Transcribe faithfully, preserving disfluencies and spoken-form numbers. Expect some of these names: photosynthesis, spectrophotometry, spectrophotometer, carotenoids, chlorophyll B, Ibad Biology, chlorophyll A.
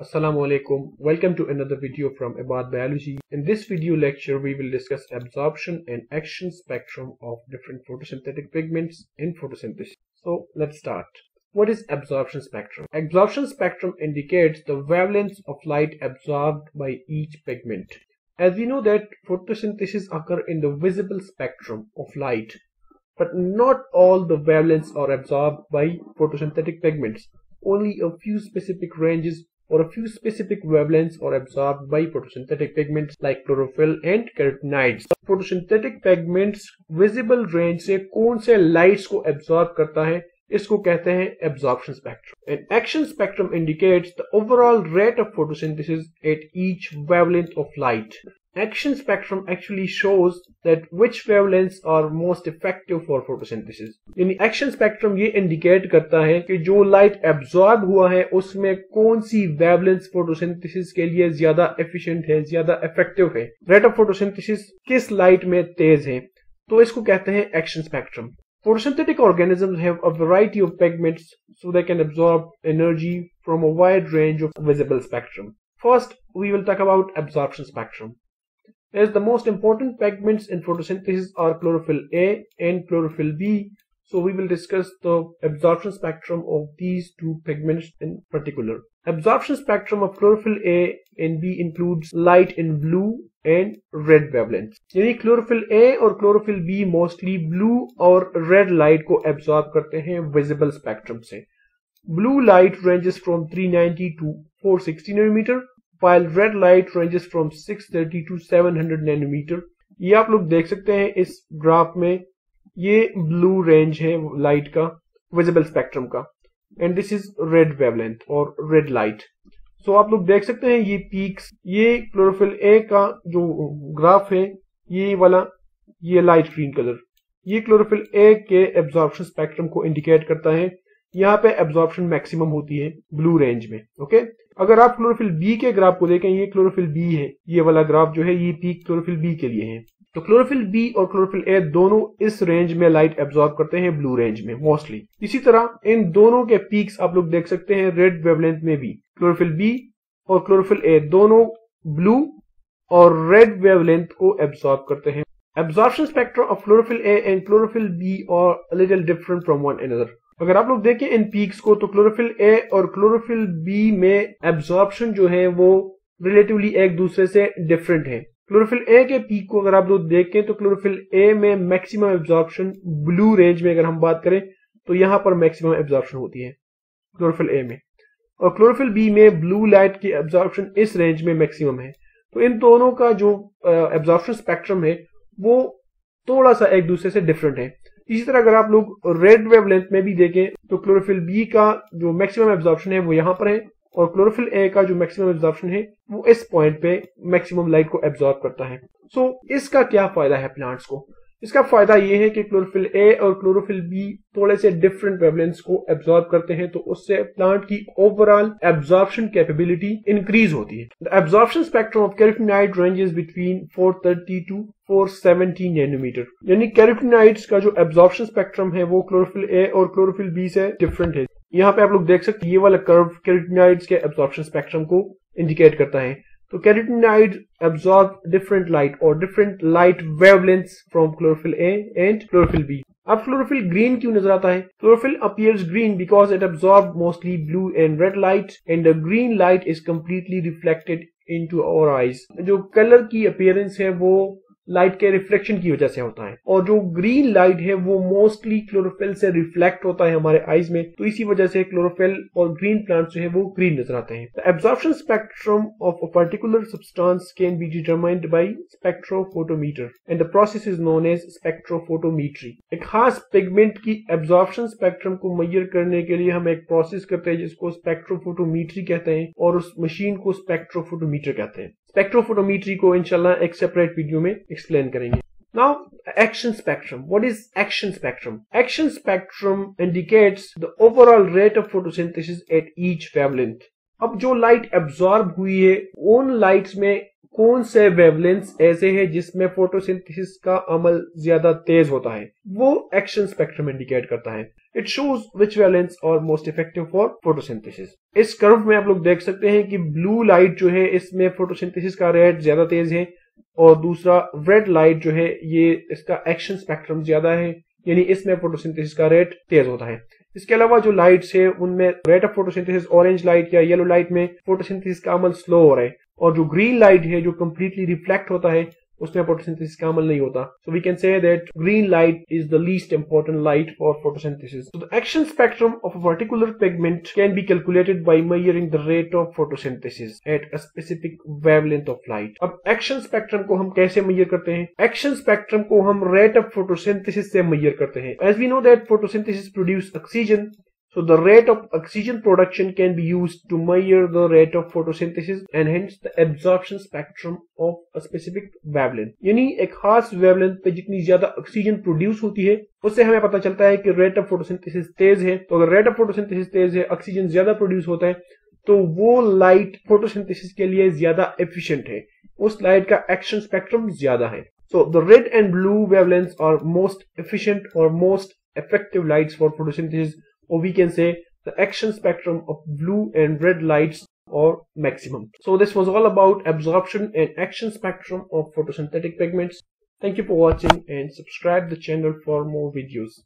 Assalamualaikum. Welcome to another video from Ibad Biology. In this video lecture, we will discuss absorption and action spectrum of different photosynthetic pigments in photosynthesis. So let's start. What is absorption spectrum? Absorption spectrum indicates the wavelengths of light absorbed by each pigment. As we know that photosynthesis occurs in the visible spectrum of light, but not all the wavelengths are absorbed by photosynthetic pigments. Only a few specific ranges or a few specific wavelengths are absorbed by photosynthetic pigments like chlorophyll and carotenoids. Photosynthetic pigments visible range से कौन से lights को absorb करता है, इसको कहते हैं absorption spectrum. And action spectrum indicates the overall rate of photosynthesis at each wavelength of light. Action spectrum actually shows that which wavelengths are most effective for photosynthesis. यानी action spectrum ये indicate करता है कि जो light absorb हुआ है उसमें कौन सी wavelengths photosynthesis के लिए ज्यादा efficient है, ज्यादा effective है, rate of photosynthesis किस light में तेज है, तो इसको कहते हैं action spectrum. Photosynthetic organisms have a variety of pigments so they can absorb energy from a wide range of visible spectrum. First, we will talk about absorption spectrum. As the most important pigments in photosynthesis are chlorophyll A and chlorophyll B, so we will discuss the absorption spectrum of these two pigments in particular. Absorption spectrum of chlorophyll A and B includes light in blue and red wavelengths. यानी chlorophyll A और chlorophyll B mostly blue और red light को absorb करते हैं visible spectrum से. Blue light ranges from three ninety to four sixty nanometer. While red light ranges from six thirty to seven hundred nanometer. ये आप लोग देख सकते हैं इस ग्राफ में, ये blue range है light का, visible spectrum का, and this is red wavelength और red light. So आप लोग देख सकते हैं ये peaks, ये chlorophyll A का जो ग्राफ है ये वाला, ये light green color, ये chlorophyll A के absorption spectrum को indicate करता है. यहाँ पे absorption maximum होती है blue range में. Okay okay? अगर आप chlorophyll B के ग्राफ को देखें, ये chlorophyll B है, ये वाला ग्राफ जो है ये peak chlorophyll B के लिए है. तो chlorophyll B और chlorophyll A दोनों इस range में light absorb करते हैं blue range में mostly. इसी तरह इन दोनों के peaks आप लोग देख सकते हैं red wavelength में भी. chlorophyll B और chlorophyll A दोनों blue और red wavelength को absorb करते हैं. Absorption spectra of chlorophyll A and chlorophyll B are a little different from one another. अगर आप लोग देखें इन पीक्स को, तो chlorophyll A और chlorophyll B में absorption जो है वो relatively एक दूसरे से different है. chlorophyll A के peak को अगर आप लोग देखें तो chlorophyll A में maximum absorption blue range में अगर हम बात करें तो यहाँ पर maximum absorption होती है chlorophyll A में, और chlorophyll B में blue light की absorption इस range में maximum है. तो इन दोनों का जो absorption spectrum है वो थोड़ा सा एक दूसरे से different है. इसी तरह अगर आप लोग रेड वेवलेंथ में भी देखें तो chlorophyll B का जो मैक्सिमम एब्जॉर्प्शन है वो यहाँ पर है, और chlorophyll A का जो मैक्सिमम एब्जॉर्प्शन है वो इस पॉइंट पे मैक्सिमम लाइट को एब्जॉर्ब करता है. सो so, इसका क्या फायदा है प्लांट्स को? इसका फायदा ये है कि chlorophyll A और chlorophyll B थोड़े से डिफरेंट वेवलेंथ्स को एब्जॉर्ब करते हैं, तो उससे प्लांट की ओवरऑल एब्जॉर्प्शन कैपेबिलिटी इंक्रीज होती है. The absorption spectrum of carotenoid ranges between four thirty to four seventy nanometre. यानी कैरोटिनॉइड्स का जो एब्जॉर्प्शन स्पेक्ट्रम है वो chlorophyll A और chlorophyll B से डिफरेंट है. यहाँ पे आप लोग देख सकते हैं ये वाला कर्व कैरोटिनॉइड्स के एब्जॉर्प्शन स्पेक्ट्रम को इंडिकेट करता है. तो carotenoids absorb different light or different light wavelengths from chlorophyll A and chlorophyll B. अब chlorophyll green क्यों नजर आता है? Chlorophyll appears green because it absorbs mostly blue and red light, and the green light is completely reflected into our eyes. जो color की appearance है वो light के रिफ्लेक्शन की वजह से होता है, और जो ग्रीन लाइट है वो मोस्टली क्लोरोफिल से रिफ्लेक्ट होता है हमारे आईज में, तो इसी वजह से क्लोरोफिल और ग्रीन प्लांट्स जो है वो ग्रीन नजर आते हैं. The absorption spectrum of a particular substance can be determined by spectrophotometer, and the process is known as spectrophotometry. एक खास पिगमेंट की एब्जॉर्प्शन स्पेक्ट्रम को मेजर करने के लिए हम एक प्रोसेस करते हैं जिसको स्पेक्ट्रोफोटोमीट्री कहते हैं, और उस मशीन को स्पेक्ट्रोफोटोमीटर कहते हैं. स्पेक्ट्रोफोटोमीट्री को इंशाल्लाह एक सेपरेट वीडियो में एक्सप्लेन करेंगे. Now action spectrum. What is action spectrum? Action spectrum indicates the overall rate of photosynthesis at each wavelength. अब जो लाइट एब्जॉर्ब हुई है उन लाइट्स में कौन से वेवलेंथ्स ऐसे हैं जिसमें फोटोसिंथेसिस का अमल ज्यादा तेज होता है, वो एक्शन स्पेक्ट्रम इंडिकेट करता है. It shows which वैलेंस और मोस्ट इफेक्टिव फॉर फोटोसिंथेसिस। इस कर्व में आप लोग देख सकते हैं कि ब्लू लाइट जो है इसमें फोटोसिंथेसिस का रेट ज्यादा तेज है और दूसरा रेड लाइट जो है ये इसका एक्शन स्पेक्ट्रम ज्यादा है, यानी इसमें फोटोसिंथेसिस का रेट तेज होता है। इसके अलावा जो लाइट्स है उनमें rate of photosynthesis orange light या येलो लाइट में फोटोसिंथेसिस का अमल स्लो हो रहा है, और जो ग्रीन लाइट है जो कम्प्लीटली रिफ्लेक्ट होता है उसमें फोटोसिंथेसिस का अमल नहीं होता। So we can say that green light is the least important light for photosynthesis. So the action spectrum of a particular pigment can be calculated by measuring the rate of photosynthesis at a specific wavelength of light. अब action spectrum को हम कैसे major करते हैं? Action spectrum को हम rate of photosynthesis से measure करते हैं। As we know that photosynthesis produce oxygen, so the rate of oxygen production can be used to measure the rate of photosynthesis and hence the absorption spectrum of a specific wavelength. यानी एक खास wavelength पे जितनी ज्यादा oxygen produce होती है उससे हमें पता चलता है कि रेट ऑफ फोटोसिंथेसिस तेज है। तो अगर रेट ऑफ फोटोसिंथेसिस तेज है, ऑक्सीजन ज्यादा प्रोड्यूस होता है, तो वो लाइट फोटोसिंथेसिस के लिए ज्यादा एफिशिएंट है, उस लाइट का एक्शन स्पेक्ट्रम ज्यादा है। So the red and blue wavelengths are most efficient और most effective lights for photosynthesis, or we can say the action spectrum of blue and red lights or maximum. So this was all about absorption and action spectrum of photosynthetic pigments. Thank you for watching and subscribe the channel for more videos.